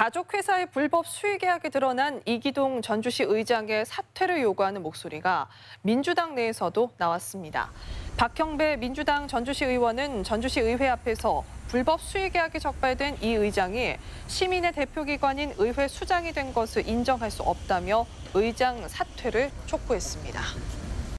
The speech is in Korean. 가족회사의 불법 수의계약이 드러난 이기동 전주시 의장의 사퇴를 요구하는 목소리가 민주당 내에서도 나왔습니다. 박형배 민주당 전주시 의원은 전주시 의회 앞에서 불법 수의계약이 적발된 이 의장이 시민의 대표기관인 의회 수장이 된 것을 인정할 수 없다며 의장 사퇴를 촉구했습니다.